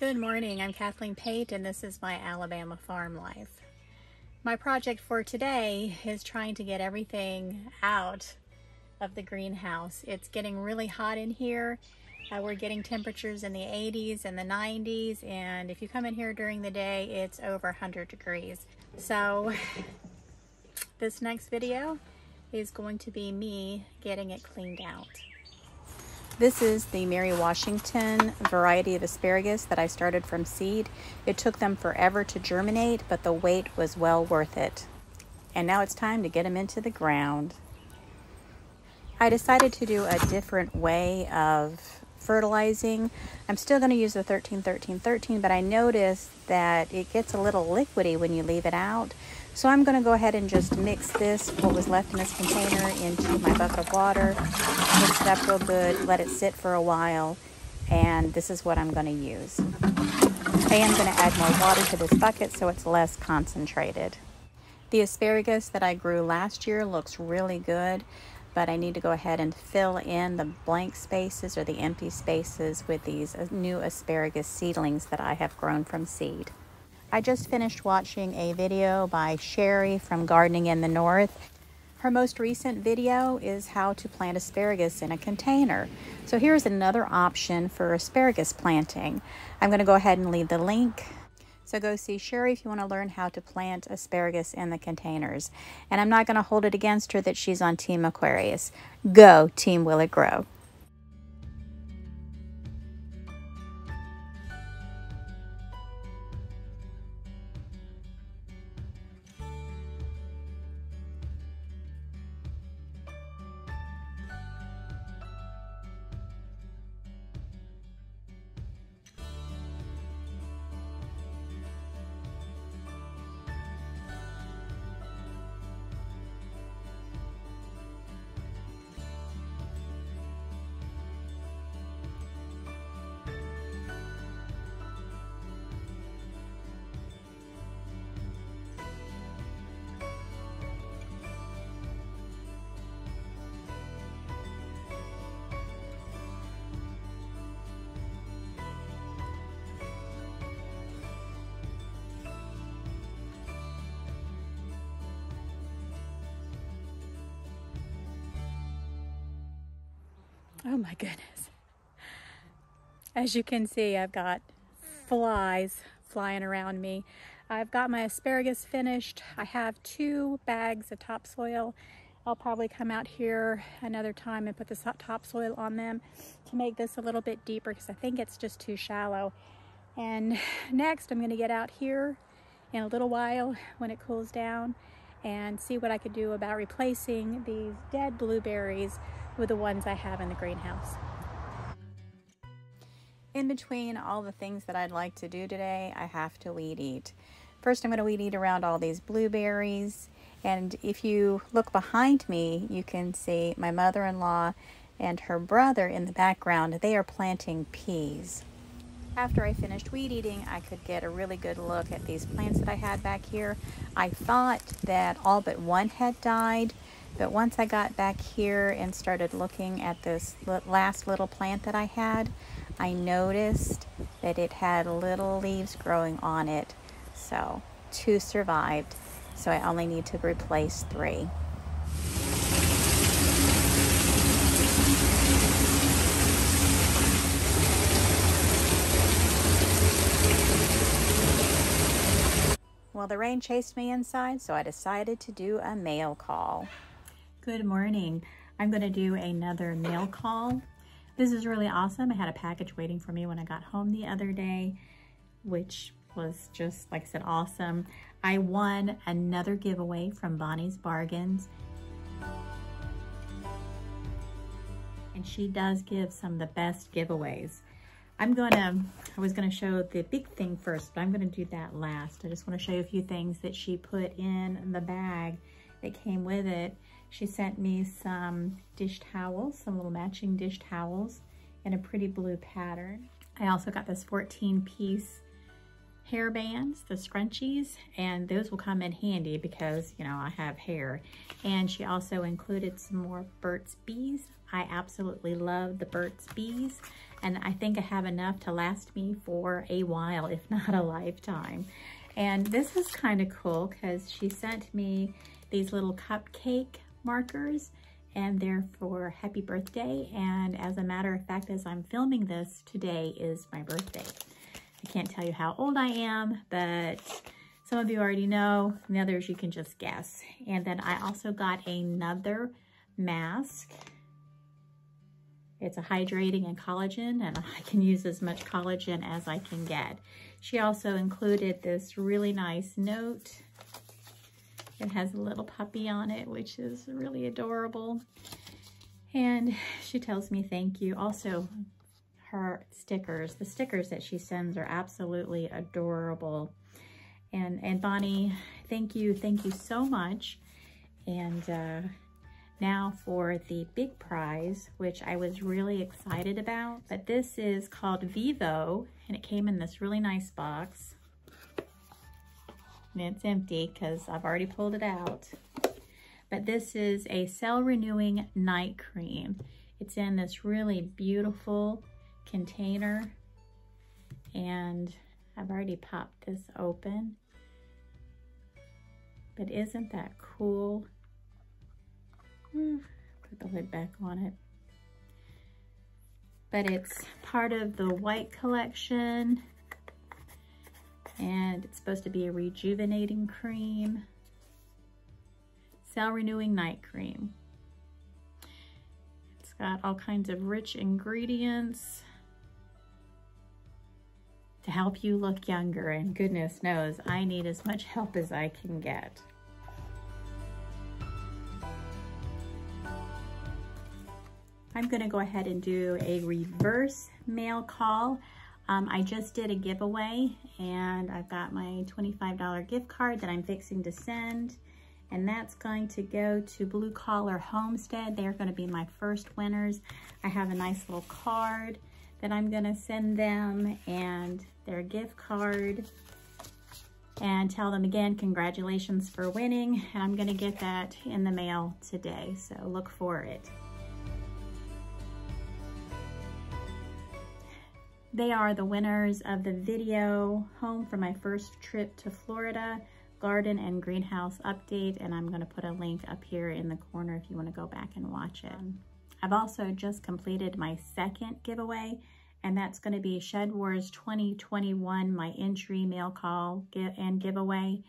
Good morning, I'm Kathleen Pate and this is My Alabama Farm Life. My project for today is trying to get everything out of the greenhouse. It's getting really hot in here. We're getting temperatures in the 80s and the 90s, and if you come in here during the day, it's over 100 degrees. So this next video is going to be me getting it cleaned out. This is the Mary Washington variety of asparagus that I started from seed. It took them forever to germinate, but the wait was well worth it. And now it's time to get them into the ground. I decided to do a different way of fertilizing. I'm still going to use the 13-13-13, but I noticed that it gets a little liquidy when you leave it out. So I'm going to go ahead and just mix this, what was left in this container, into my bucket of water. Mix it up real good, let it sit for a while, and this is what I'm going to use. I am going to add more water to this bucket so it's less concentrated. The asparagus that I grew last year looks really good, but I need to go ahead and fill in the blank spaces or the empty spaces with these new asparagus seedlings that I have grown from seed. I just finished watching a video by Sherry from Gardening in the North. Her most recent video is how to plant asparagus in a container. So here's another option for asparagus planting. I'm going to go ahead and leave the link. So go see Sherry if you want to learn how to plant asparagus in the containers. And I'm not going to hold it against her that she's on Team Aquarius. Go, Team Will It Grow. Oh my goodness. As you can see, I've got flies flying around me. I've got my asparagus finished. I have 2 bags of topsoil. I'll probably come out here another time and put the topsoil on them to make this a little bit deeper because I think it's just too shallow. And next, I'm going to get out here in a little while when it cools down and see what I could do about replacing these dead blueberries with the ones I have in the greenhouse. In between all the things that I'd like to do today, I have to weed eat. First, I'm going to weed eat around all these blueberries. And if you look behind me, you can see my mother-in-law and her brother in the background. They are planting peas. After I finished weed eating, I could get a really good look at these plants that I had back here. I thought that all but one had died, but once I got back here and started looking at this last little plant that I had, I noticed that it had little leaves growing on it. So 2 survived, so I only need to replace 3. Well, the rain chased me inside, so I decided to do a mail call. Good morning. I'm going to do another mail call. This is really awesome. I had a package waiting for me when I got home the other day, which was just, like I said, awesome. I won another giveaway from Bonnie's Bargains. And she does give some of the best giveaways. I was going to show the big thing first, but I'm going to do that last. I just want to show you a few things that she put in the bag that came with it. She sent me some dish towels, some little matching dish towels in a pretty blue pattern. I also got this 14-piece hair bands, the scrunchies, and those will come in handy because, you know, I have hair. And she also included some more Burt's Bees. I absolutely love the Burt's Bees. and I think I have enough to last me for a while, if not a lifetime. And this is kind of cool because she sent me these little cupcake markers, and they're for happy birthday. And as a matter of fact, as I'm filming this, today is my birthday. I can't tell you how old I am, but some of you already know, and the others you can just guess. And then I also got another mask. It's a hydrating and collagen, and I can use as much collagen as I can get. She also included this really nice note. It has a little puppy on it, which is really adorable. And she tells me thank you. Also, her stickers, the stickers that she sends are absolutely adorable. And Bonnie, thank you so much. And now for the big prize, which I was really excited about. But this is called Vivo, and it came in this really nice box. And it's empty because I've already pulled it out. But this is a cell renewing night cream. It's in this really beautiful container, and I've already popped this open. But isn't that cool? Put the lid back on it. But it's part of the white collection, and it's supposed to be a rejuvenating cream. Cell renewing night cream. It's got all kinds of rich ingredients to help you look younger, and goodness knows I need as much help as I can get. I'm gonna go ahead and do a reverse mail call. I just did a giveaway, and I've got my $25 gift card that I'm fixing to send, and that's going to go to Blue Collar Homestead. They're going to be my first winners. I have a nice little card that I'm going to send them and their gift card, and tell them again, congratulations for winning. And I'm going to get that in the mail today, so look for it. They are the winners of the video, Home for My First Trip to Florida, Garden and Greenhouse Update, and I'm going to put a link up here in the corner if you want to go back and watch it. I've also just completed my second giveaway, and that's going to be Shed Wars 2021, my entry mail call and giveaway,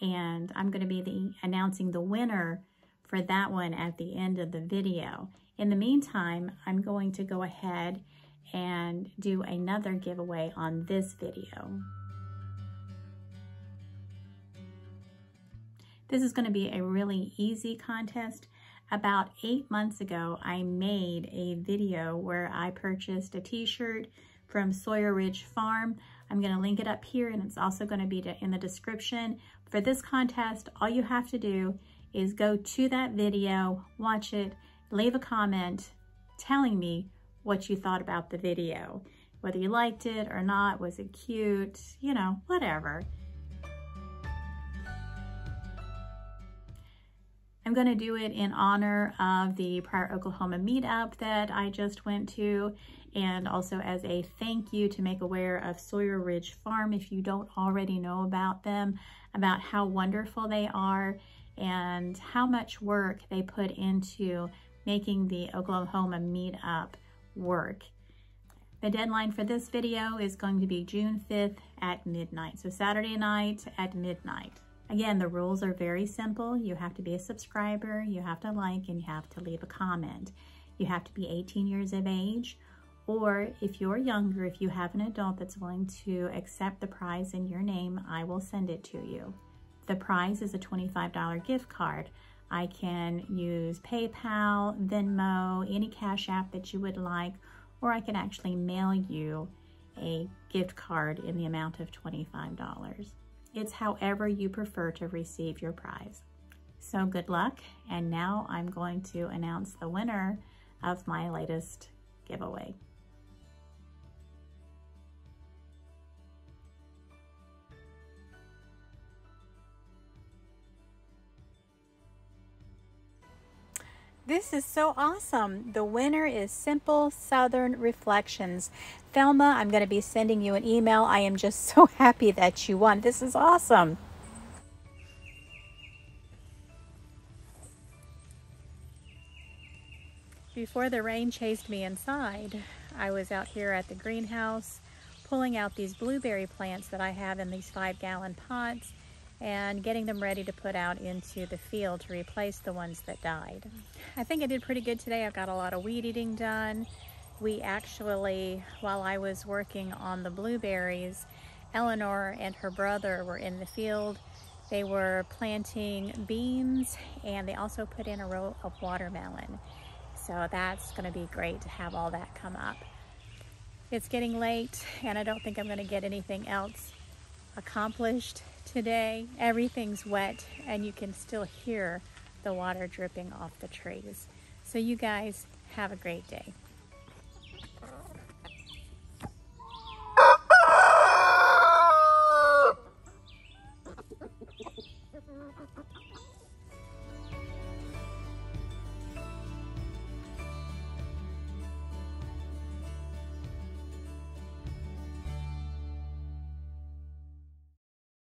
and I'm going to be announcing the winner for that one at the end of the video. In the meantime, I'm going to go ahead and do another giveaway on this video. This is going to be a really easy contest. About 8 months ago, I made a video where I purchased a t-shirt from Sawyer Ridge Farm. I'm going to link it up here, and it's also going to be in the description. For this contest, all you have to do is go to that video, watch it, leave a comment telling me what you thought about the video, whether you liked it or not, was it cute, you know, whatever. I'm gonna do it in honor of the Pryor, Oklahoma meetup that I just went to, and also as a thank you to make aware of Sawyer Ridge Farm, if you don't already know about them, about how wonderful they are and how much work they put into making the Oklahoma meetup work. The deadline for this video is going to be June 5th at midnight, so Saturday night at midnight. Again, the rules are very simple. You have to be a subscriber, you have to like, and you have to leave a comment. You have to be 18 years of age, or if you're younger, if you have an adult that's willing to accept the prize in your name, I will send it to you. The prize is a $25 gift card. I can use PayPal, Venmo, any cash app that you would like, or I can actually mail you a gift card in the amount of $25. It's however you prefer to receive your prize. So good luck, and now I'm going to announce the winner of my latest giveaway. This is so awesome. The winner is Simple Southern Reflections. Thelma, I'm going to be sending you an email. I am just so happy that you won. This is awesome. Before the rain chased me inside, I was out here at the greenhouse pulling out these blueberry plants that I have in these 5-gallon pots and getting them ready to put out into the field to replace the ones that died. I think I did pretty good today. I've got a lot of weed eating done. We actually, while I was working on the blueberries, Eleanor and her brother were in the field. They were planting beans and they also put in a row of watermelon. So that's gonna be great to have all that come up. It's getting late and I don't think I'm gonna get anything else accomplished today. Everything's wet and you can still hear the water dripping off the trees. So you guys have a great day.